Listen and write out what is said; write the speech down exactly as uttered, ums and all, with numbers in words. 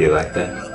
Do you like that?